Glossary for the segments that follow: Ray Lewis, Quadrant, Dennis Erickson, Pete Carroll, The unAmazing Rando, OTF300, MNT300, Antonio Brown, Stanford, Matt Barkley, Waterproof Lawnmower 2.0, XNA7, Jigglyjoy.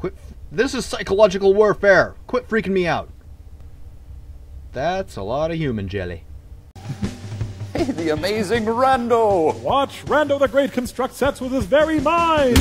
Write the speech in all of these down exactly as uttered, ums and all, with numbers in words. Quit. This is psychological warfare. Quit freaking me out. That's a lot of human jelly. Hey, the amazing Rando! Watch Rando the Great construct sets with his very mind!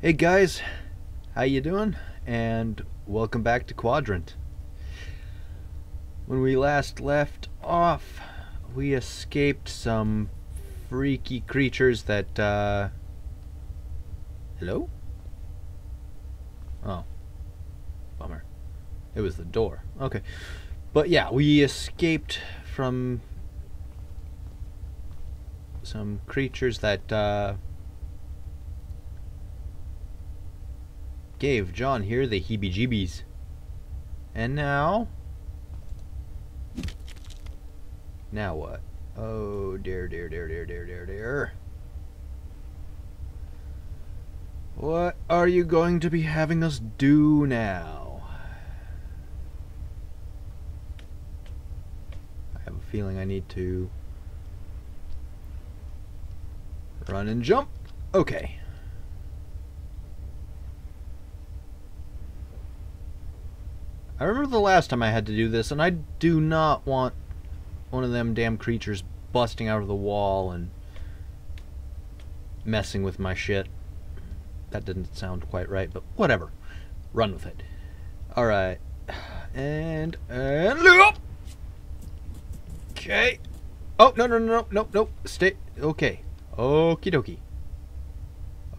Hey guys, how you doing? And welcome back to Quadrant. When we last left off, we escaped some freaky creatures that, uh... hello? Oh. Bummer. It was the door. Okay. But yeah, we escaped from some creatures that uh, gave John here the heebie-jeebies. And now... Now what? Oh, dear, dear, dear, dear, dear, dear, dear. What are you going to be having us do now? I have a feeling I need to run and jump. Okay. I remember the last time I had to do this, and I do not want one of them damn creatures busting out of the wall and messing with my shit. That didn't sound quite right, but whatever. Run with it. Alright. And... and... loop! Okay. Oh, no, no, no, no, no, no. Stay... okay. Okie dokie.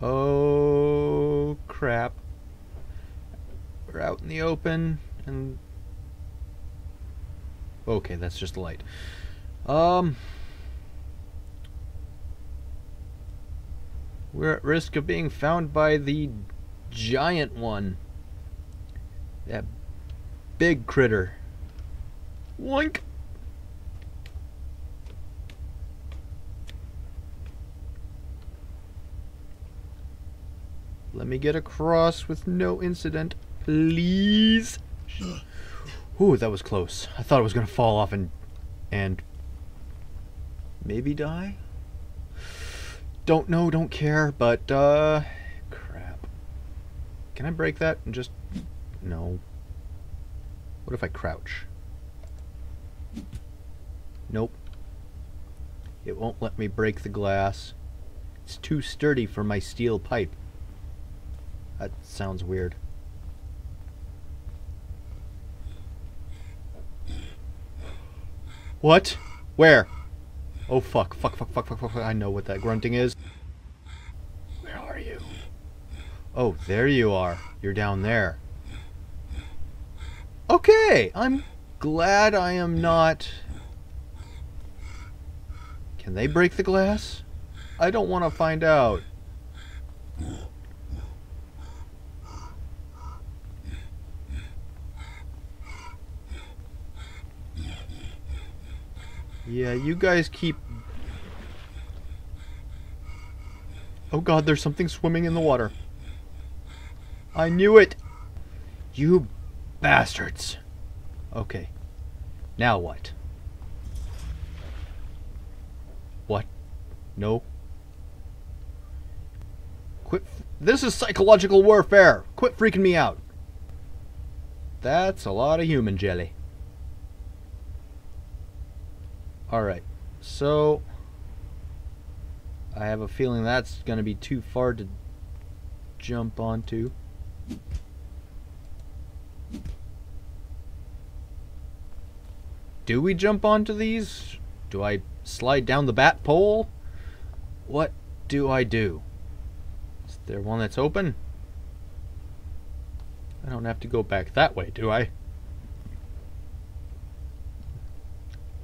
Oh, crap. We're out in the open, and... okay, that's just light. Um... We're at risk of being found by the giant one. That big critter. Woink! Let me get across with no incident, please. Ooh, that was close. I thought it was gonna fall off and... and... maybe die? Don't know, don't care, but, uh, crap. Can I break that and just, no. What if I crouch? Nope. It won't let me break the glass. It's too sturdy for my steel pipe. That sounds weird. What? Where? Oh fuck, fuck, fuck, fuck, fuck, fuck, fuck, I know what that grunting is. Where are you? Oh, there you are. You're down there. Okay, I'm glad I am not... Can they break the glass? I don't want to find out. Yeah, you guys keep... oh god, there's something swimming in the water. I knew it! You bastards! Okay. Now what? What? No? Quit... this is psychological warfare! Quit freaking me out! That's a lot of human jelly. Alright, so I have a feeling that's going to be too far to jump onto. Do we jump onto these? Do I slide down the bat pole? What do I do? Is there one that's open? I don't have to go back that way, do I?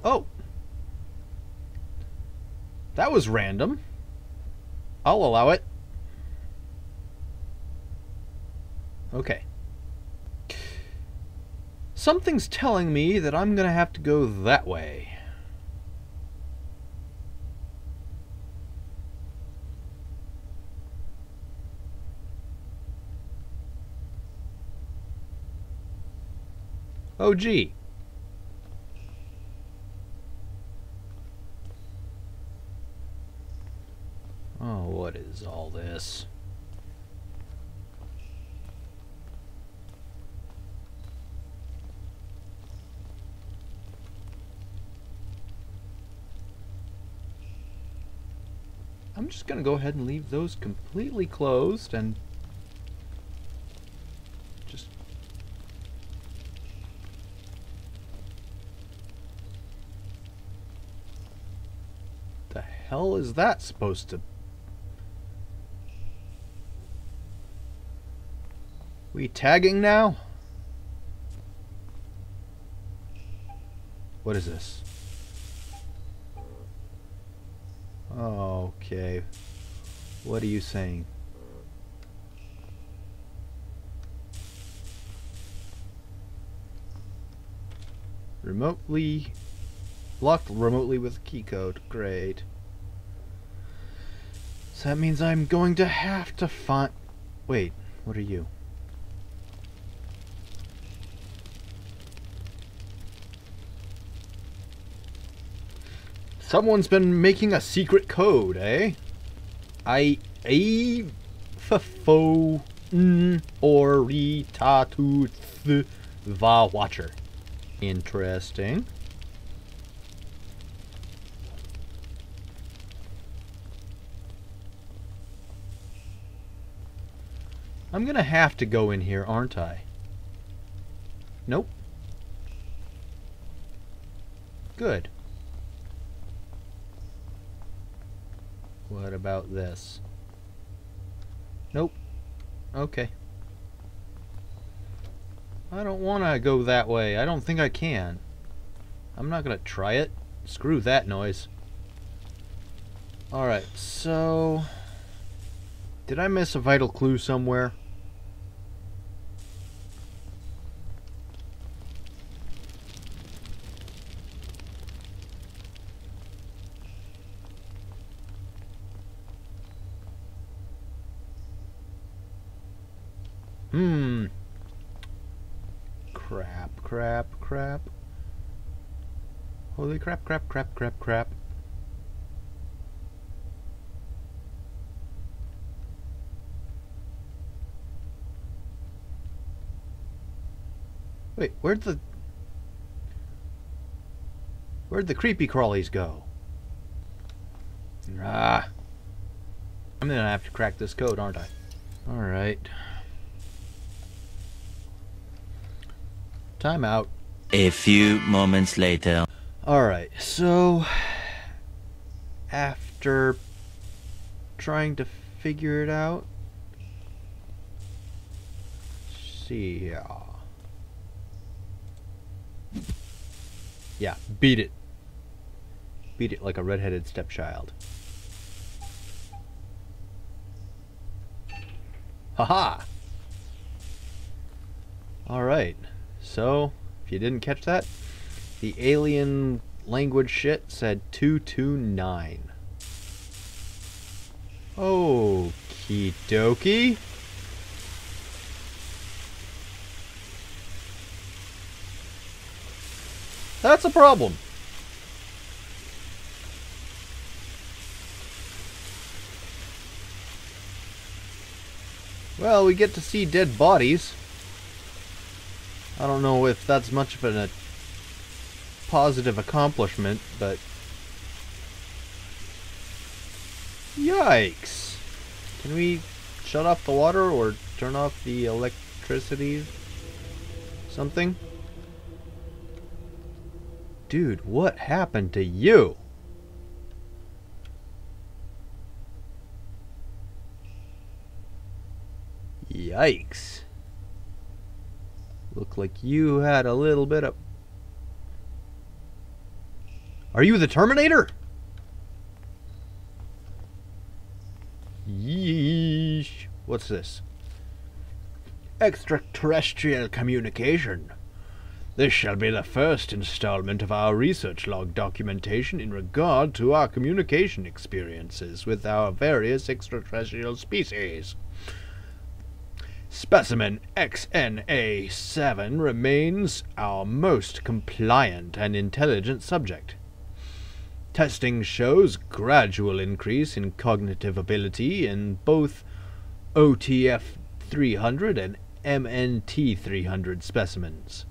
Oh! That was random. I'll allow it. Okay. Something's telling me that I'm gonna have to go that way. Oh, gee. Oh, what is all this? I'm just going to go ahead and leave those completely closed and just the hell is that supposed to? We tagging now? What is this? Okay, what are you saying? Remotely locked remotely with key code. Great. So that means I'm going to have to find. Wait, what are you? Someone's been making a secret code, eh? I a f o n or re ta tu th va watcher. Interesting. I'm gonna have to go in here, aren't I? Nope. Good. What about this? Nope. Okay. I don't want to go that way. I don't think I can. I'm not going to try it. Screw that noise. Alright, so... did I miss a vital clue somewhere? Hmm. Crap, crap, crap. Holy crap, crap, crap, crap, crap. Wait, where'd the... where'd the creepy crawlies go? Ah. I'm gonna have to crack this code, aren't I? Alright. Time out. A few moments later. Alright, so after trying to figure it out, see ya. Yeah, beat it. Beat it like a redheaded stepchild. Haha. Alright. So, if you didn't catch that, the alien language shit said two two nine. Okie dokie. That's a problem. Well, we get to see dead bodies. I don't know if that's much of a positive accomplishment, but... yikes! Can we shut off the water or turn off the electricity? Something? Dude, what happened to you? Yikes. Look like you had a little bit of... are you the Terminator? Yeesh. What's this? Extraterrestrial communication. This shall be the first installment of our research log documentation in regard to our communication experiences with our various extraterrestrial species. Specimen X N A seven remains our most compliant and intelligent subject. Testing shows gradual increase in cognitive ability in both O T F three hundred and M N T three hundred specimens.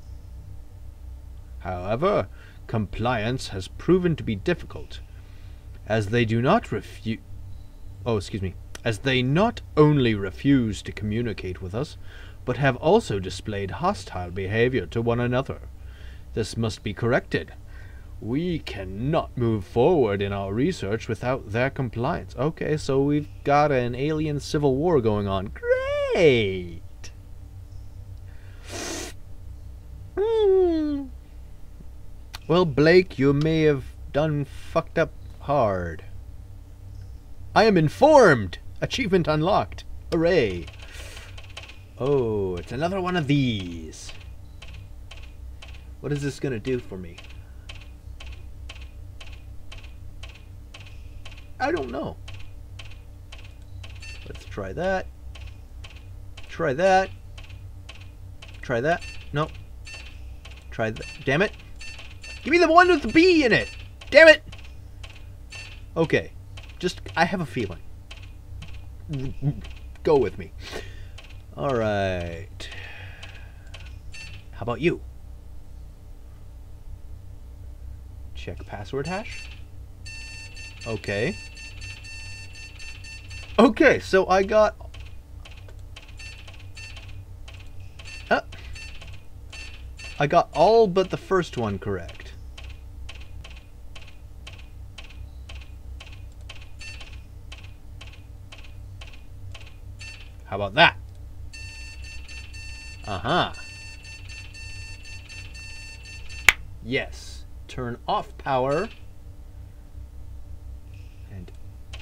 However, compliance has proven to be difficult, as they do not refu- oh, excuse me, as they not only refuse to communicate with us, but have also displayed hostile behavior to one another. This must be corrected. We cannot move forward in our research without their compliance. Okay, so we've got an alien civil war going on. Great! Mm. Well, Blake, you may have done fucked up hard. I am informed! Achievement unlocked. Hooray! Oh, it's another one of these. What is this gonna do for me? I don't know. Let's try that. Try that. Try that. No. Try that. Damn it. Give me the one with the bee in it. Damn it. Okay. Just, I have a feeling. Go with me. All right. How about you? Check password hash. Okay. Okay, so I got... Uh, I got all but the first one correct. How about that? Uh-huh. Yes. Turn off power.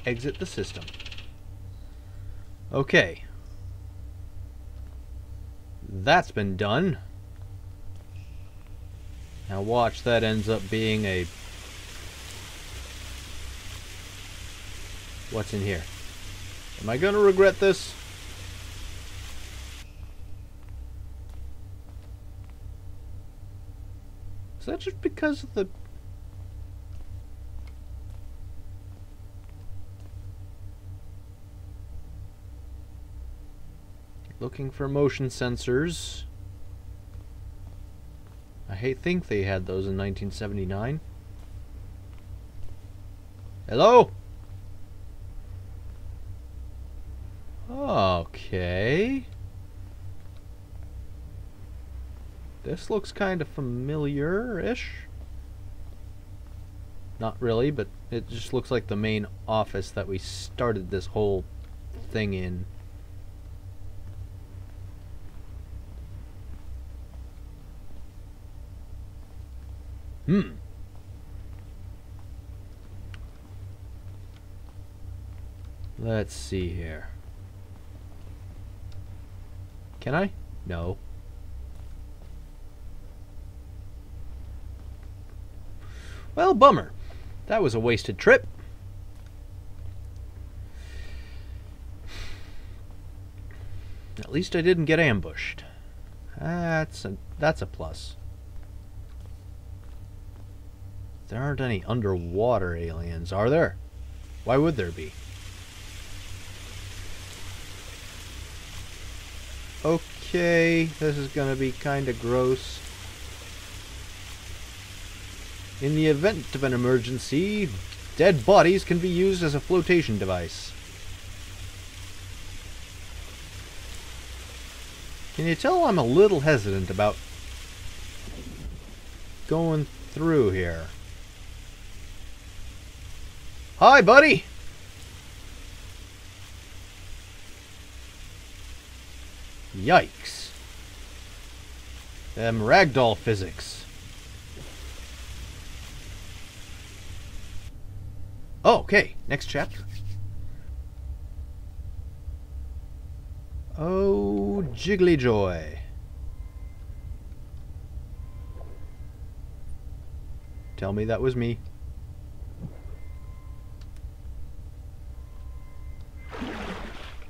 Exit the system. Okay. That's been done. Now watch, that ends up being a... What's in here? Am I gonna regret this? Is that just because of the... Looking for motion sensors. I hate think they had those in nineteen seventy-nine. Hello? Okay. This looks kind of familiar-ish. Not really, but it just looks like the main office that we started this whole thing in. Hmm. Let's see here. Can I? No. Well, bummer. That was a wasted trip. At least I didn't get ambushed. That's a, that's a plus. There aren't any underwater aliens, are there? Why would there be? Okay, this is gonna be kinda gross. In the event of an emergency, dead bodies can be used as a flotation device. Can you tell I'm a little hesitant about going through here? Hi, buddy! Yikes. Them ragdoll physics. Oh, okay, next chapter. Oh, Jigglyjoy. Tell me that was me.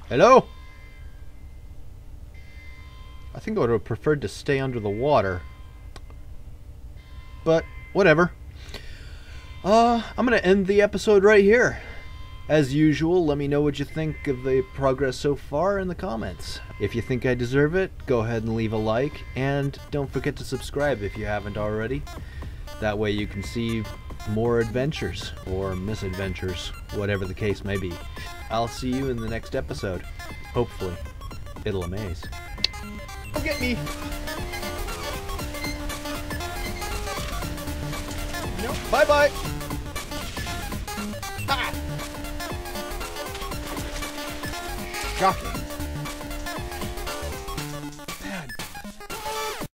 Hello? I think I would have preferred to stay under the water. But, whatever. Uh, I'm going to end the episode right here. As usual, let me know what you think of the progress so far in the comments. If you think I deserve it, go ahead and leave a like, and don't forget to subscribe if you haven't already. That way you can see more adventures, or misadventures, whatever the case may be. I'll see you in the next episode. Hopefully, it'll amaze. Don't get me! Nope. Bye-bye! Ah! Shocking.